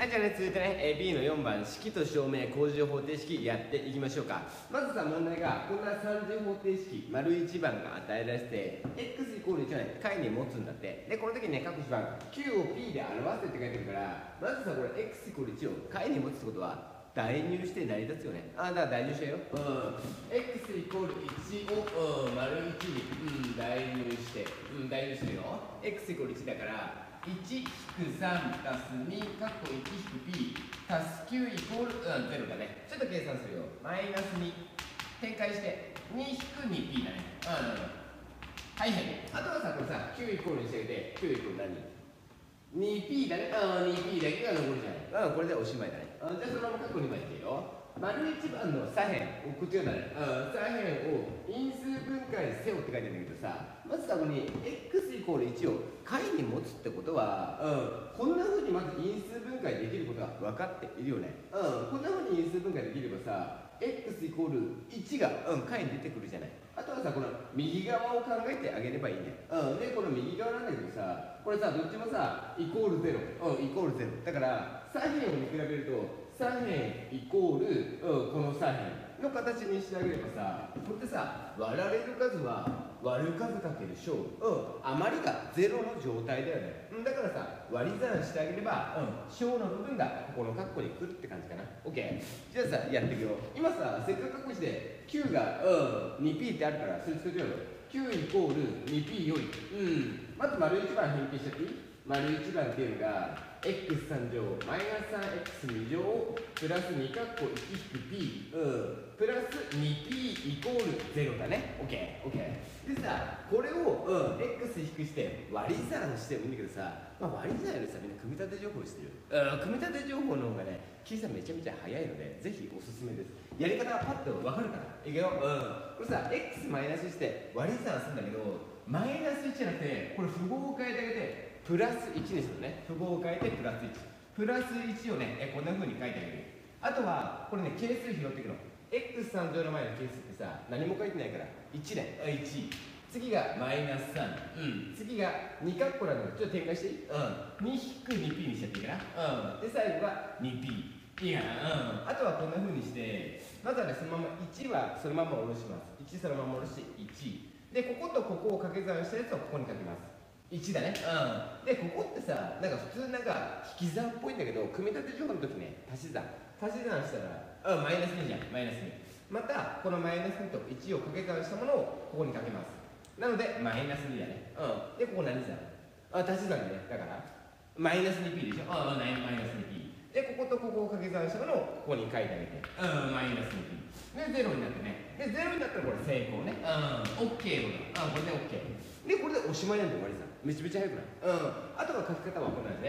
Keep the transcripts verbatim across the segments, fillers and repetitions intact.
はい、じゃあね、続いてね、えー、B のよんばん、式と証明項十方程式やっていきましょうか。まずさ、問題がこんな三次方程式丸いち番が与えられて x イコールいちをね、解に持つんだって。でこの時にね、各一番 q を p で表せって書いてるから、まずさ、これ x イコールいちを解に持つってことは代入して成り立つよね。あ、だから代入しちゃうよ。うん、 x イコールいちを、うん、丸いちに、うん、代入して、うん、代入してるよ。 x イコールいちだからいちひくさんたすにかっこいちひく p たすきゅうイコール、うん、ゼロだね。ちょっと計算するよ。マイナスに展開してにひくに p だね。うん、はいはい。あとはさ、これさきゅうイコールにしてあげて、きゅうイコール何 ?に p だね。ああ に p だけが残るじゃない。うん、これでおしまいだね。あ、じゃあそのままかっこにまいってよ。丸いち番の左辺をこっちがだね。うん、左辺を因数分解せよって書いてあるんだけどさ、まずさ、ここに x イコールいちを解に持つってことは、うん、こんな風にまず因数分解できることが分かっているよね。うん、こんな風に因数分解できればさ、 x イコールいちが、うん、解に出てくるじゃない。あとはさ、この右側を考えてあげればいいね。うん、でこの右側なんだけどさ、これさ、どっちもさイコールゼロ、うん、イコールゼロだから、左辺を見比べると左辺イコール、うん、この左辺の形にしてあげればさ、これってさ、割られる数は割る数かける小、うん、余りがゼロの状態だよね。うん、だからさ、割り算してあげれば、うん、小の部分がここのカッコに来るって感じかな。 OK、 じゃあさ、やっていくよ。今さ、せっかくカッコしてきゅうが、うん、に p ってあるから、それ作るよ。きゅうイコール に p より、うん、まず丸いち番変形しちゃっていい？丸いち番っていうのが エックスさん 乗マイナス さんエックスに 乗プラスにかっこ いちひく p、うん、プラス に p イコールゼロだね。 OKOK でさ、これを、うん、x 引くして割り算してもいいんだけどさ、まあ、割り算よりさ、みんな組み立て情報してる、うん、組み立て情報の方がね、計算めちゃめちゃ早いので、ぜひおすすめです。やり方はパッと分かるからいくよ。うん、これさ、 x マイナスして割り算するんだけど、マイナスいちじゃなくて、これ符号を変えてあげてプラスいちにするね。符号を変えてプラスいち、プラスいちをね、えこんな風に書いてあげる。あとはこれね、係数拾っていくの。 エックスさん 乗の前の係数ってさ、何も書いてないからいちね。あ、いち、次がマイナスさん、うん、次がにカッコなんだけど、ちょっと展開していい？うん、に引く に p にしちゃっていいかな。うん、で最後が に p いいかな。うん、あとはこんな風にして、まずはね、そのままいちはそのまま下ろします。いちそのまま下ろしていちで、こことここを掛け算したやつをここにかけます。いちだね。うん、でここってさ、なんか普通なんか引き算っぽいんだけど、組み立て情報の時ね、足し算足し算したら、うん、マイナスにじゃん。マイナスに、またこのマイナスにといちを掛け算したものをここにかけます。なのでマイナスにだね。うん、でここ何算？あ、足し算だね。だからマイナス に p でしょ。ああ、マイナス に p で、こことここを掛け算したものをここに書いてあげて、うん、マイナス に p でゼロになってね。でゼロになったらこれ成功ね。うん、 OK だ。あ、これで OK で、これでおしまいなんで終わりさ。めちゃめちゃ速くない？うん、あとは書き方はこんなんで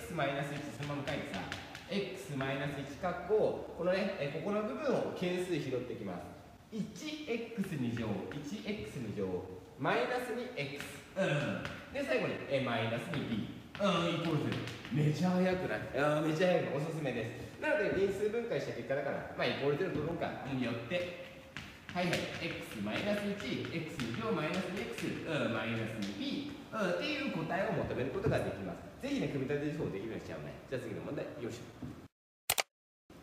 すね。 x マイナスいちそのまま書いてさ、 x マイナスいち括弧、このね、えここの部分を係数拾っていきます。 いちエックスに 乗 いちエックスに 乗マイナス にエックス、 うん、で最後にえマイナス に p、 うん、イコールゼロ。めちゃ速くない？あ、めちゃ速く、おすすめです。なので因数分解した結果だから、まあイコールゼロ取ろうかによって、はいはい、x マイナスいち、x 乗マイナス にエックス、うん、マイナス に p、うん、っていう答えを求めることができます。ぜひね、組み立て情報できるようにしちゃうね。じゃあ次の問題、よいしょ。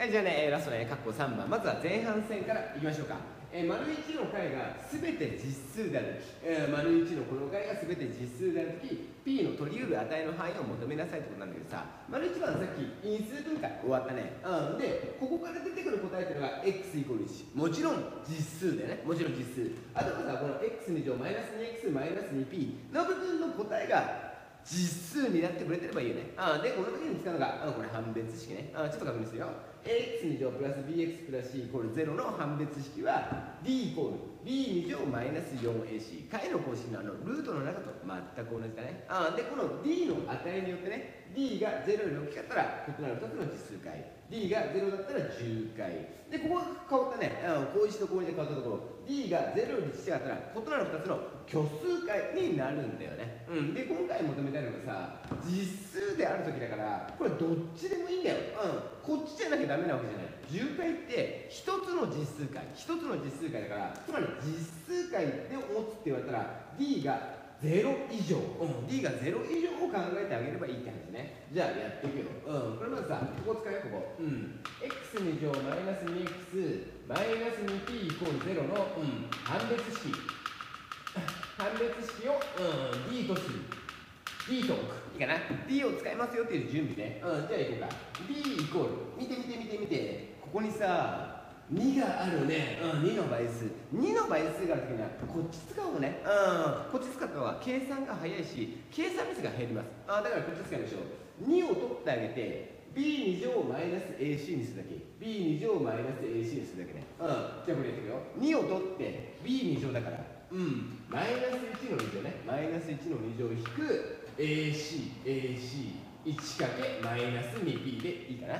はい、じゃあね、ラストね、括弧さん番、まずは前半線からいきましょうか。えー、丸いちの解がすべて実数であるとき、えー、丸いちのこの解がすべて実数であるとき、 p の取り得る値の範囲を求めなさいってことなんだけどさ、丸いち番さっき因数分解終わったね。うん、でここから出てくる答えっていうのが x イコールいち、もちろん実数だよね。もちろん実数。あとはさ、この エックスに 乗マイナス にエックス マイナス に p の部分の答えが実数になってくれてればいいよね。あ、でこの時に使うのが、あ、これ判別式ね。あ、ちょっと確認するよ。 エックスに 乗プラス ビーエックス プラス c イコールゼロの判別式は d イコール b に乗マイナス よんエーシー、 解の公式のあのルートの中と全く同じだね。あ、でこの d の値によってね、 d がゼロより大きかったら異なるふたつの実数解、 d がゼロだったらじゅう解で、ここが変わったね。項いちと項にで変わったところ、 d がゼロより小さかったら異なるふたつの虚数解になるんだよね。うん、で今回求めたいのがさ、実数である時だから、これどっちでもいいんだよ。うん、こっちじゃなきゃダメなわけじゃない。じゅう解ってひとつの実数解、ひとつの実数解だから、つまり実数解で持つって言われたら d がゼゼロ以上、うん、D がゼロ以上を考えてあげればいいって話ね。じゃあやっていくよ。うん、これまずさ、ここ使うよ、ここ。うん、x2 乗マイナス 2x マイナス 2t イコールゼロの、うん、判別式判別式を、うん、D とする。D と置く。いいかな。D を使いますよっていう準備ね。うん、じゃあいこうか。D イコール。見て見て見て見て。ここにさ、にがあるね、うん、にの倍数にの倍数があるときにはこっち使うのね、うん、こっち使った方が計算が早いし計算ミスが減ります。あ、だからこっち使うでしょ。にを取ってあげて b に乗マイナス ac にするだけ b に乗マイナス ac にするだけね、うん、じゃあこれやっていくよ。にを取って b に乗だから、うん、マイナスいちのに乗ね、マイナスいちのに乗引く エーシーエーシーいち× マイナス にピー でいいかな、う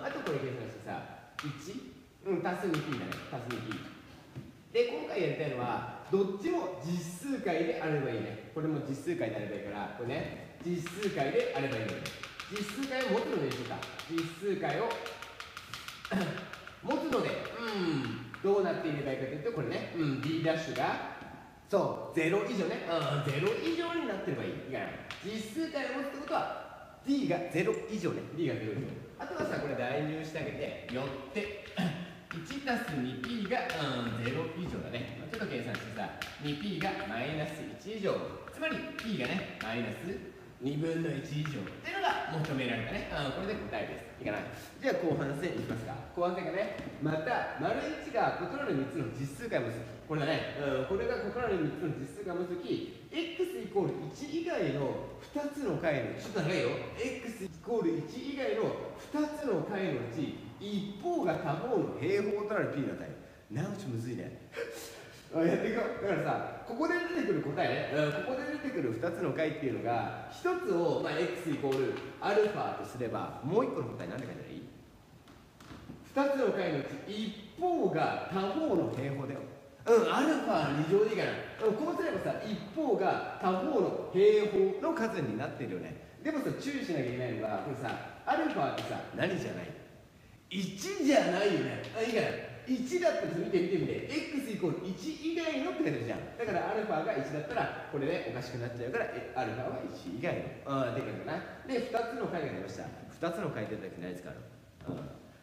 ん、あとこれ計算してさいちうん、足す にピー だね、足す にピー で、今回やりたいのはどっちも実数解であればいいね。これも実数解であればいいからこれね、実数解であればいいのね。実数解を持つのでしょうか。実数解を持つので、うん、どうなっていればいいかというとこれね、うん、D' がそう、ゼロ以上ね、うん、ゼロ以上になってればいい。いいかな。実数解を持つってことは D がゼロ以上ね、D がゼロ以上。あとはさ、これ代入してあげてよっていちたすにピー が、うん、ゼロ以上だね。ちょっと計算してさ にピー がマイナスいち以上、つまり p がねマイナスにぶんのいち以上っていうのが求められたね、うん、これで答えです。いいかな。じゃあ後半戦いきますか。後半戦がねまた丸いちが異なるみっつの実数解を結ぶこれだね、うん、これが異なるみっつの実数解を結び x イコールいち以外のふたつの解のちょっと長いよ x イコールいち以外のふたつの解のうち一方が他方の平方となる p の値。なんちむずいねやっていこう。だからさ、ここで出てくる答えね、うん、ここで出てくるふたつの解っていうのがひとつを、まあ、x イコールアルファとすればもういっこの答え何て書いたらいい？ ふたつの解のうち一方が他方の平方だよ。うん、アルファのに乗でいいかな、うん、こうすればさ一方が他方の平方の数になってるよね。でもさ注意しなきゃいけないのがこれさアルファってさ何じゃない？いちじゃないよね。あ、いいかな。いちだったら見て見て見て x イコールいち以外のって書いてるじゃん。だからアルファがいちだったらこれねおかしくなっちゃうからアルファはいち以外のああできるかな。でふたつの解が出ました。ふたつの解ってだけないですから、うん、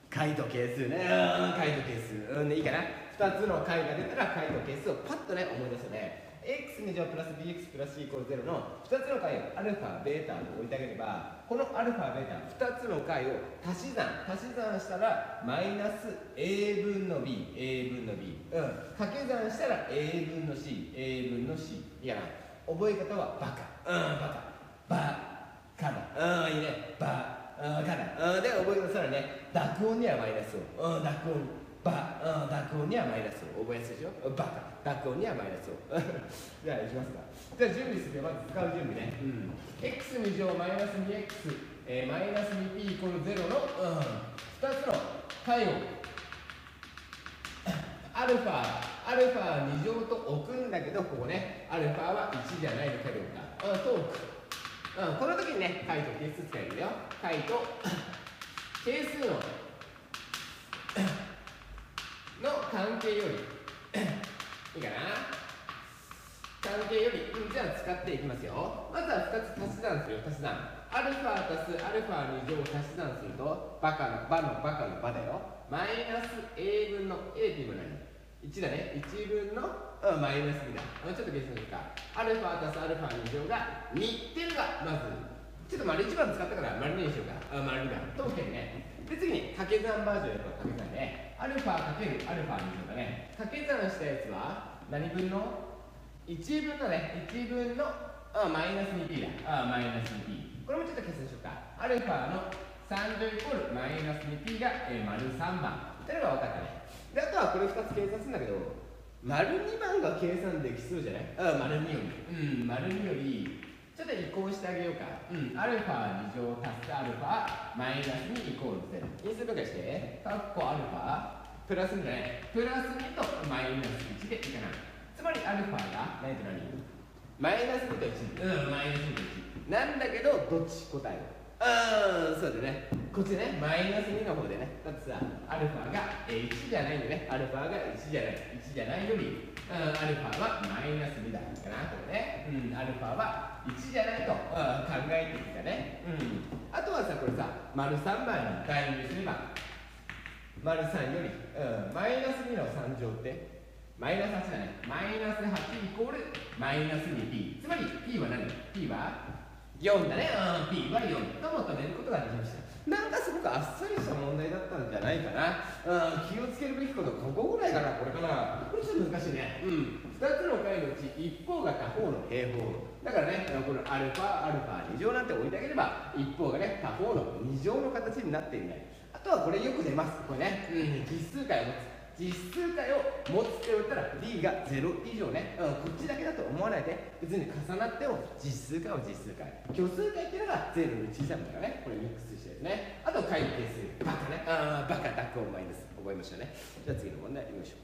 解と係数ね、うん、解と係数、うん、いいかな。ふたつの解が出たら解と係数をパッとね思い出すね。 x に乗プラス bx プラス c イコールゼロのふたつの解をアルファベータと置いてあげればこのアルファベータふたつの解を足し算足し算したらマイナス a 分の b a 分の b、うん、掛け算したら a 分の c a 分の c。 いやな覚え方はバカ、うん、バカバカだ、うん、いいねバカだ、うん、で覚え方したらね濁音にはマイナスを、うん、濁音バ、うん、濁音にはマイナスを覚えやすいでしょ。バカ濁音にはマイナスをじゃあいきますか。じゃあ準備するよ。まず使う準備ね、うん、x に乗マイナス にエックス、えー、マイナス にピー イコールゼロの、うん、ふたつの解をアルファアルファに乗と置くんだけどここねアルファはいちじゃないのかどうかと置く、うん、この時にね解と係数使えるよ。解と係数のの関係よりいいかな。関係よりじゃあ使っていきますよ。まずはふたつ足し算するよ。足し算アルファ足すアルファに乗足し算するとバカのバのバカのバだよ。マイナス a 分の a っていうのは何？いちだね。いち分の、うん、マイナスにだ。ちょっと計算するか。アルファ足すアルファに乗がにっていうのがまずちょっと丸いち番使ったから丸ににしようか。あ、丸に番とってね。で次に掛け算バージョンやっぱ掛け算ね。アルファかけるアルファに乗だね。掛け算したやつは何分の ?いち 分のね、いち分のあマイナス にピー だ。あマイナス にピー。これもちょっと計算しようか。アルファのさん乗イコールマイナス にピー が、えー、丸さん番。というのが分かったね。であとはこれふたつ計算するんだけど、丸に番が計算できそうじゃない？あ丸により。うん、丸により。ちょっと移行してあげようか。うん、アルファに乗足すアルファマイナスにイコールゼロ。因数分解して、カッコアルファ、プラスにじゃない、プラスにとマイナスいちでいかない。つまりアルファが何と何？マイナスにといち。うん、マイナスにといち。なんだけど、どっち答えを。うん、そうだね。こっちね、マイナスにの方でね。だってさ、アルファがいちじゃないんでね。アルファがいちじゃない。いちじゃないより、うん、アルファはマイナスにだかな。これね。うん、アルファはいちじゃないと、うん、考えてみたね。うん。あとはさ、これさ、丸さん枚の代入すれば、丸さんより、うん、マイナスにのさん乗って、マイナスはちだね。マイナスはちイコール、マイナス にピー。つまり、P は何？ P はよんだね。うん、P はよんと求めることができました。なんかすごくあっさりした問題だったんじゃないかな。うん、気をつけるべきこと、ここぐらいかな、これかな。これちょっと難しいね。うん。ふたつの解のうち、一方が他方の平方。だからね、このアルファ、アルファに乗なんて置いてあげれば、一方がね、他方のに乗の形になっていない。あとはこれよく出ます。これね、うん、実数解を持つ。実数解を持つって言ったら D がゼロ以上ね、うん、こっちだけだと思わないで、別に重なっても実数解は実数解、虚数解っていうのがゼロより小さいものがね、これミックスしてるね。あと解の定数バカね、ああバカダックをマイナス覚えましたね。じゃあ次の問題いきましょう。